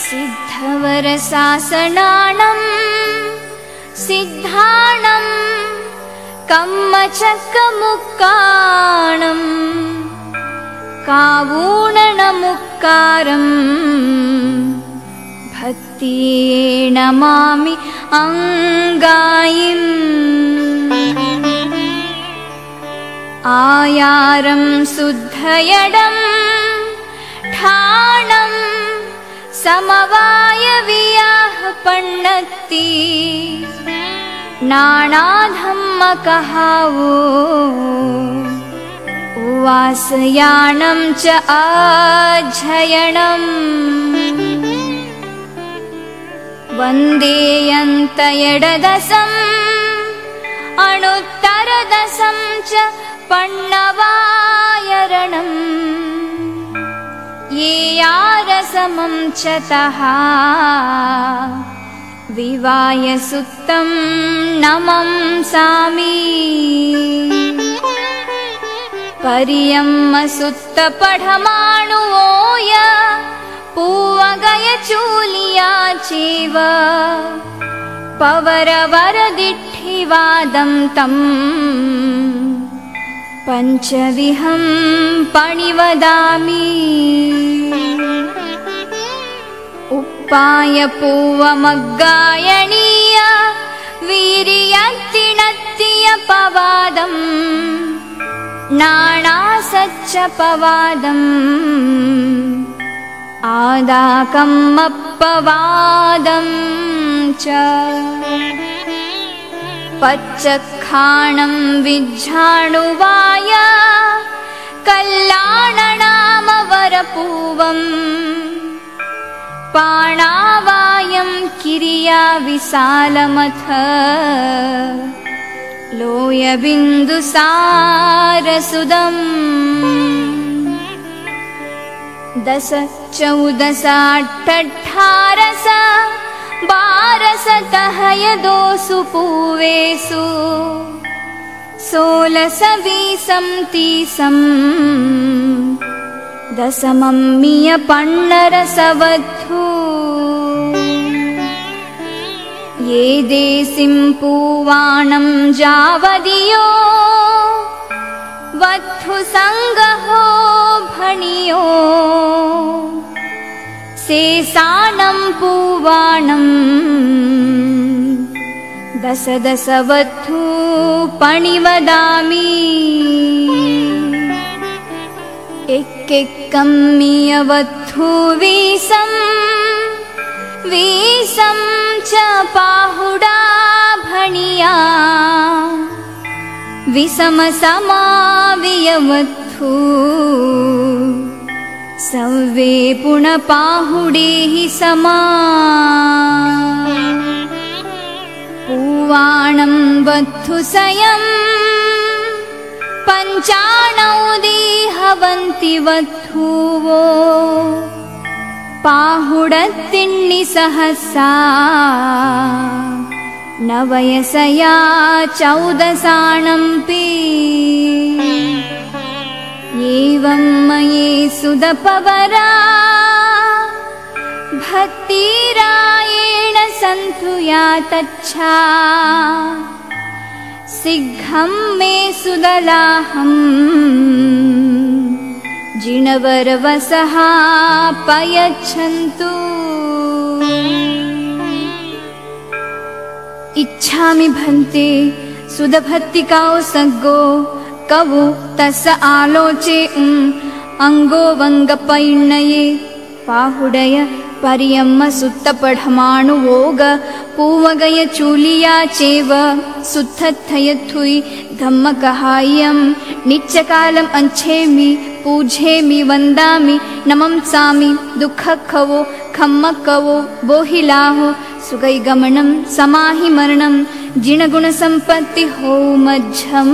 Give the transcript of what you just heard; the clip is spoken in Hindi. सिद्धवरसासनाणम् सिद्धाणम् कम्मचक्कमुक्काणम् कावूणनमुक्कारम् भक्तिये नमामि अंगायिम् आयारं सुद्धयडं ठाणं समवायवियाह पन्नत्ति नानाधम्मकहावो उवासयानं च आज्झयनं वन्देयन्तयडदसं अणुत्तरदसं च पण्णवायरणम् ये यारसमं चतः विवायसुत्तं नमंसामि परियम्मसुत्तपढमाणुवोय पूवगयचूलिया चेव पवरवरदिट्ठिवादं तम् पंचविहं पणिवदामि उप्पाय पूवमग्गायणीय वीर्यतिणत्तिय पवादं नानासच्च पवादं आदाकम्मपवादं च पच्चखाणं विज्झाणुवाय कल्लाणनामवरपूवम् पाणावायं किरियाविशालमथ लोयबिन्दुसारसुदम् दश चौदशाट्ठारस बारसतः यदोसु पूवेसु सोलसवीसं तीसं दशमं मियपण्णरसवधू ये देसिं पूवानं जावदियो वत्थु संगहो भणियो शेषानं पूवानं दश दशवत्थू पणिवदामि एक्कं मियवत्थू वीसं च पाहुडा भणिया विषमसमावियवत्थू सव्वे पुनपाहुडेहि समा पूवाणं वत्थुसयं पञ्चाणौ देहवन्ति वत्थुवो पाहुडतिण्णिसहसा नवयसया चौदसाणं पी एवं मये सुदपवरा भक्तिरायेण सन्तु या तच्छा सिद्धं मे सुदलाहं जिनवरवसः पयच्छन्तु इच्छामि भन्ते सुदभक्तिकाओ सग्गो कवो तस आलोचे अंगो वंग पैण्णये पाहुडय परियम्म सुत्त पढ़माणु वोग पूवगय चूलिया चेव सुत्थय थुई धम्म कहायम निच्चकालम अंछेमि पूजेमि वंदामि नमंसामि दुःख खवो खम्म कवो बोहिलाहो सुगै गमनम समाहि मरणम जिनगुण संपत्ति हो मध्यम।